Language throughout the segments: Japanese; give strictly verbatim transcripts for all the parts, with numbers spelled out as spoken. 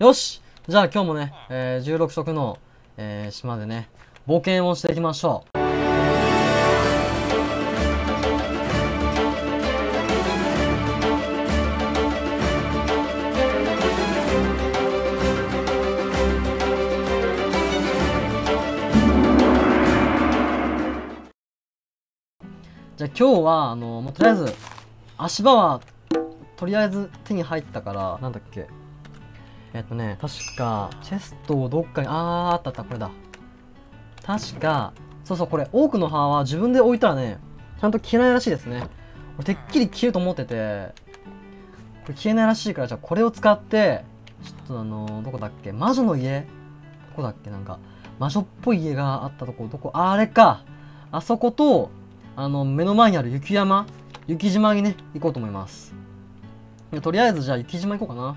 よし、じゃあ今日もね、えー、じゅうろくしょくの、えー、島でね、冒険をしていきましょう。じゃあ今日はあの、まあ、とりあえず足場はとりあえず手に入ったから、なんだっけ、えっとね確かチェストをどっかに、あーあったあった、これだ確か、そうそう、これ多くの葉は自分で置いたらねちゃんと消えないらしいですね。俺てっきり消えると思ってて、これ消えないらしいから、じゃあこれを使ってちょっとあのどこだっけ、魔女の家、どこだっけ、なんか魔女っぽい家があったとこ、どこ、あれか、あそことあの目の前にある雪山、雪島にね行こうと思います。でとりあえずじゃあ雪島行こうかな。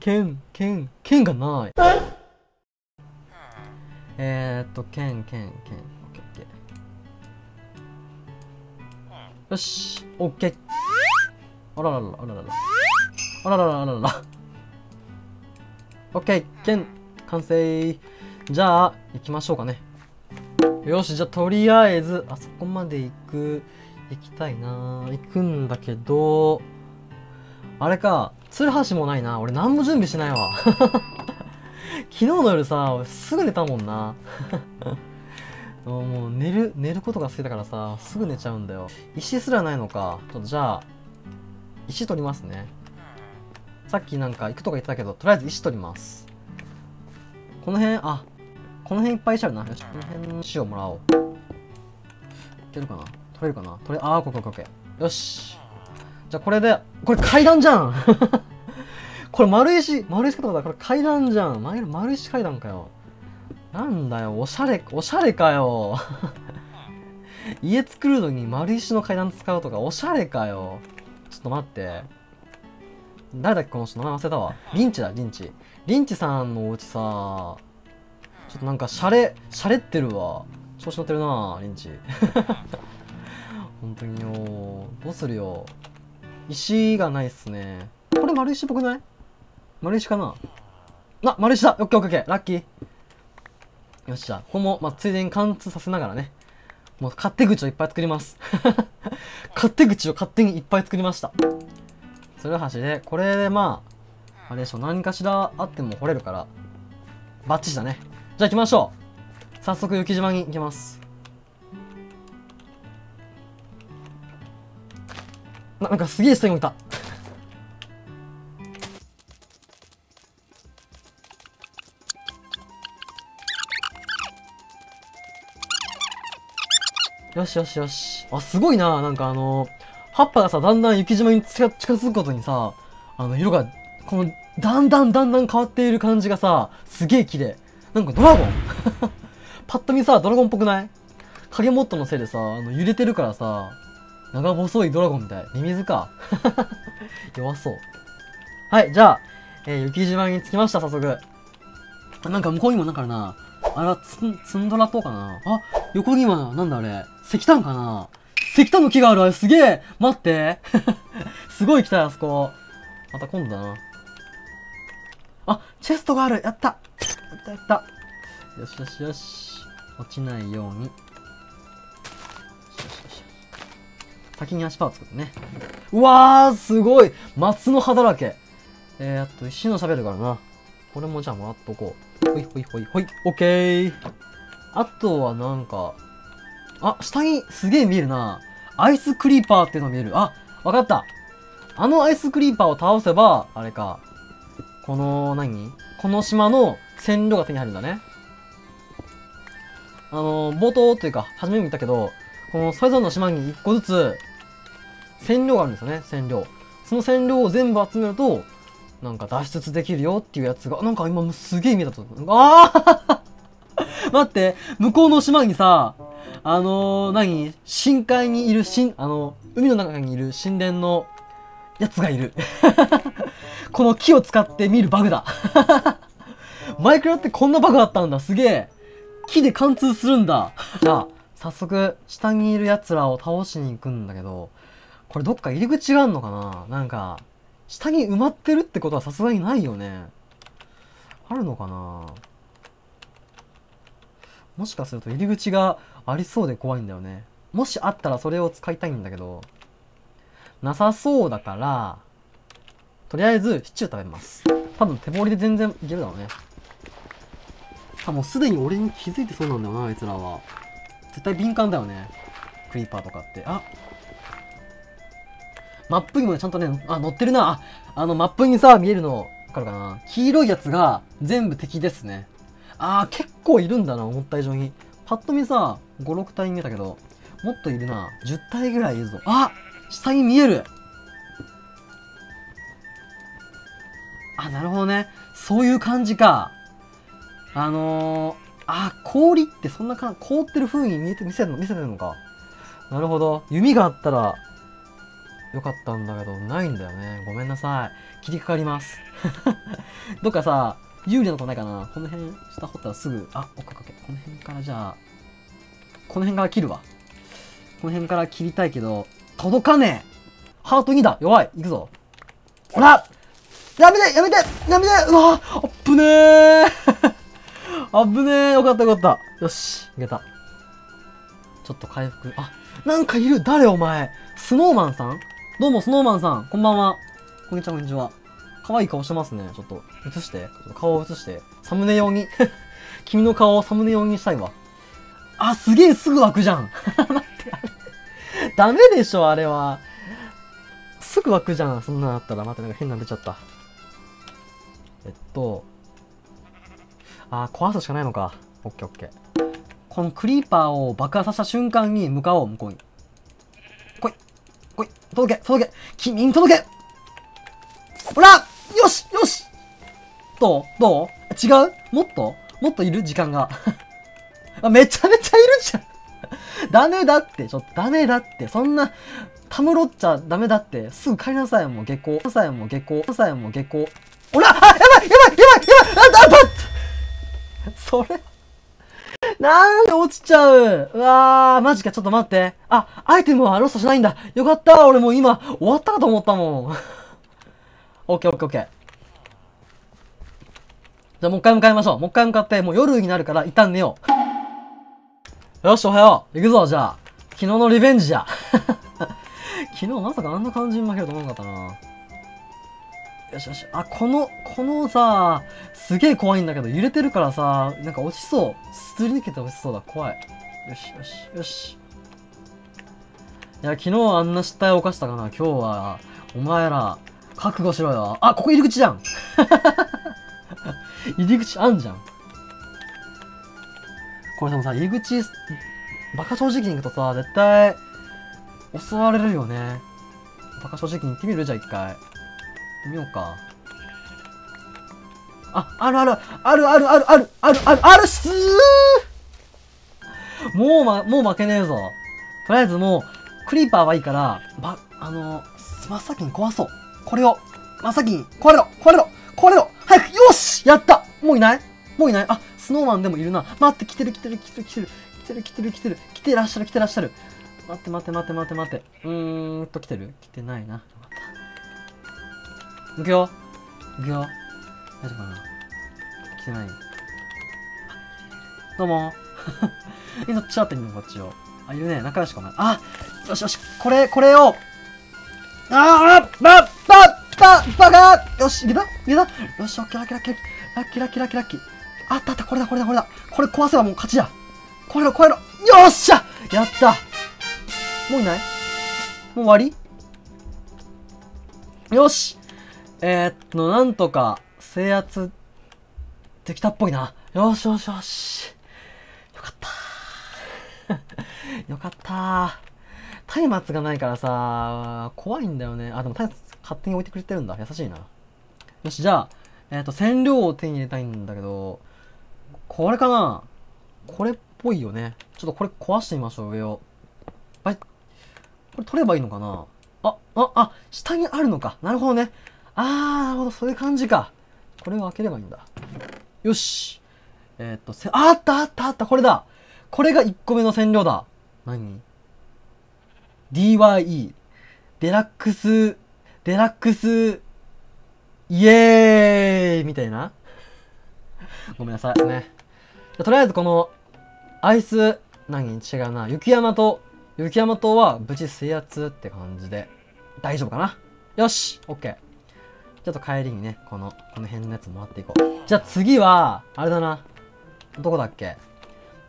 剣剣剣がない、えー、っと剣剣剣、オッケーオッケー、よしオッケー。あららららららあらららららら、オッケー、剣完成。じゃあ行きましょうかね。よし、じゃあとりあえずあそこまで行く行きたいな、行くんだけど、あれか、ツルハシもないな、俺何も準備しないわ昨日の夜さ俺すぐ寝たもんなもう寝る寝ることが好きだからさすぐ寝ちゃうんだよ。石すらないのか。ちょっとじゃあ石取りますね。さっきなんか行くとか言ってたけど、とりあえず石取ります。この辺、あこの辺いっぱい石あるな。よし、この辺の石をもらおう。いけるかな、取れるかな、取れ、あー、こけこけ。よし。じゃあこれで、これ階段じゃんこれ丸石、丸石かと思ったら、これ階段じゃん。丸、丸石階段かよ。なんだよ、おしゃれ、おしゃれかよ家作るのに丸石の階段使うとか、おしゃれかよ。ちょっと待って。誰だっけ、この人、名前忘れたわ。リンチだ、リンチ。リンチさんのお家さ、ちょっとなんかシャレ、シャレってるわ。調子乗ってるなぁ、リンチ。本当によ。どうするよ。石がないっすね。これ丸石っぽくない？丸石かなあ、丸石だ！オッケーオッケーオッケー、ラッキー。よっしゃ。ここも、まあ、ついでに貫通させながらね。もう勝手口をいっぱい作ります。勝手口を勝手にいっぱい作りました。ツルハシで、これでまあ、あれでしょ、何かしらあっても掘れるから、バッチリだね。じゃあ行きましょう。早速雪島に行きます。な、なんかすげえ下に置いた。よしよしよし。あ、すごいな。なんかあのー、葉っぱがさ、だんだん雪島に近づくことにさ、あの、色が、この、だんだんだんだん変わっている感じがさ、すげえ綺麗。なんかドラゴンパッと見さ、ドラゴンっぽくない？影モットのせいでさ、あの揺れてるからさ、長細いドラゴンみたい。ミミズか弱そう。はい、じゃあ、えー、雪島に着きました、早速。なんか向こうにもなんかあるな。あれはツン、ツンドラ島かなあ、横には、なんだあれ、石炭かな、石炭の木がある、あれすげえ、待ってすごい来たよ、あそこ。また今度だな。あ、チェストがある、やったやったやった、よしよしよし、落ちないように、よしよしよし、先に足場を作ってね。うわー、すごい松の葉だらけ。えー、あと石のシャベルがあるな。これもじゃあもらっとこう。ほいほいほいほい、オッケー。あとはなんか、あ、下にすげえ見えるな、アイスクリーパーっていうの見える。あ、わかった、あのアイスクリーパーを倒せばあれか、この何、この島の線路が手に入るんだね。あのー、冒頭というか、初めに見たけど、このそれぞれの島にいっこずつ、線量があるんですよね、線量。その線量を全部集めると、なんか脱出できるよっていうやつが、なんか今すげえ見えたと。あー待って、向こうの島にさ、あのー、何、深海にいる、しん、あの、海の中にいる神殿のやつがいる。この木を使って見るバグだ。マイクラってこんなバグあったんだ。すげえ。木で貫通するんだ。じゃあ、早速、下にいる奴らを倒しに行くんだけど、これどっか入り口があんのかな、なんか、下に埋まってるってことはさすがにないよね。あるのかな。もしかすると入り口がありそうで怖いんだよね。もしあったらそれを使いたいんだけど、なさそうだから、とりあえずシチュー食べます。多分手掘りで全然いけるだろうね。あ、もうすでに俺に気づいてそうなんだよな、あいつらは。絶対敏感だよね。クリーパーとかって。あ、マップにもね、ちゃんとね、あ、乗ってるな。あ、あの、マップにさ、見えるの、わかるかな。黄色いやつが全部敵ですね。あー、結構いるんだな、思った以上に。パッと見さ、ご、ろくたい見えたけど、もっといるな。じゅったいぐらいいるぞ。あ、下に見える。あ、なるほどね。そういう感じか。あのー、あ、氷ってそんなか、凍ってる風に見えて、見せるの、見せてるのか。なるほど。弓があったら、よかったんだけど、ないんだよね。ごめんなさい。切りかかります。どっかさ、有利なとこないかな。この辺、下掘ったらすぐ、あ、オッケーオッケー。この辺からじゃあ、この辺から切るわ。この辺から切りたいけど、届かねえ。ハートにだ。弱い。いくぞ。ほら、やめてやめてやめて。うわあっぶねえ。あぶねえ。よかったよかった。よし、いけた。ちょっと回復。あ、なんかいる。誰お前。スノーマンさん、どうもスノーマンさん。こんばんは。こんにちは、こんにちは。可愛い顔してますね。ちょっと、映して。ちょっと顔を映して。サムネ用に。君の顔をサムネ用にしたいわ。あ、すげえすぐ湧くじゃん。待って、あれ。ダメでしょ、あれは。すぐ湧くじゃん、そんなのあったら。待って、なんか変なの出ちゃった。えっと。あ、壊すしかないのか。オッケーオッケー。このクリーパーを爆破させた瞬間に向かおう、向こうに。来い、来い、届け、届け、君に届け。ほら、よし、よし。どうどう違う、もっともっといる時間が。あ、めちゃめちゃいるじゃん。ダメだって、ちょっとダメだって、そんな、たむろっちゃダメだって、すぐ帰りなさいもう下校、なさいもう下校、なさいもう下校。おら、あ、やばいやばいやばいやばい、あ、だ、だ、それ、なんで落ちちゃう。うわー、マジか、ちょっと待って。あ、アイテムはロストしないんだ。よかった、俺もう今、終わったかと思ったもん。オッケーオッケーオッケー。じゃあもう一回向かいましょう。もう一回向かって、もう夜になるから一旦寝よう。よし、おはよう。行くぞ、じゃあ。昨日のリベンジや。昨日まさかあんな感じに負けると思わなかったな。よしよし。あ、この、このさ、すげえ怖いんだけど、揺れてるからさ、なんか落ちそう。すり抜けて落ちそうだ。怖い。よしよしよし。いや、昨日あんな失態を犯したかな。今日は、お前ら、覚悟しろよ。あ、ここ入り口じゃん。入り口あんじゃん。これでもさ、入り口、バカ正直に行くとさ、絶対、襲われるよね。バカ正直に行ってみる？じゃあ一回。行ってみようか。あ、あるある、あるあるあるある、あるある、あるっすー！もうま、もう負けねえぞ。とりあえずもう、クリーパーはいいから、ば、あの、真っ先に壊そう。これを、真っ先に、壊れろ！壊れろ！壊れろ！早く！よし！やった！もういない？もういない？あ、スノーマンでもいるな。待って、来てる来てる来てる来てる来てる来てる来てる来てらっしゃる来てらっしゃる。待って待って待って待って待って。うーんと来てる？来てないな。また。行くよ。行くよ。大丈夫かな？来てない。どうも。え、どっちあってみるのこっちを。あ、いるね。仲良しかも。あ！よしよし。これ、これを。あー！ばっばっばが！よし、いけた？いけた？よし、オッケーラッキーラッキーラッキーラッキーラッキーラッキー。あったあった、これだこれだこれだ。これ壊せばもう勝ちだ。壊れろ壊れろ。よっしゃやった。もういない？もう終わり？よし、えー、っと、なんとか制圧できたっぽいな。よしよしよし。よかったー。よかったー。松明がないからさ、怖いんだよね。あ、でも松明勝手に置いてくれてるんだ。優しいな。よし、じゃあ、えー、っと、染料を手に入れたいんだけど、これかな？これっぽいよね。ちょっとこれ壊してみましょう、上を。はい。これ取ればいいのかな？あ、あ、あ、下にあるのか。なるほどね。あー、なるほど。そういう感じか。これを開ければいいんだ。よし。えー、っと、せ、あったあったあった。これだ。これがいっこめの染料だ。何？ ディーワイイー。デラックス、デラックス、イエーイみたいな。ごめんなさいね。とりあえずこのアイス、何違うな、雪山と雪山島は無事制圧って感じで大丈夫かな。よし OK。 ちょっと帰りにねこのこの辺のやつもらっていこう。じゃあ次はあれだな、どこだっけ、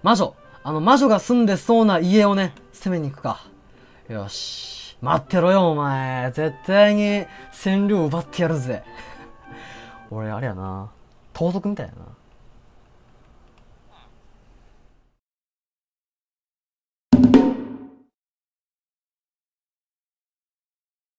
魔女、あの魔女が住んでそうな家をね攻めに行くか。よし待ってろよお前、絶対に占領奪ってやるぜ。俺あれやな、盗賊みたいやな。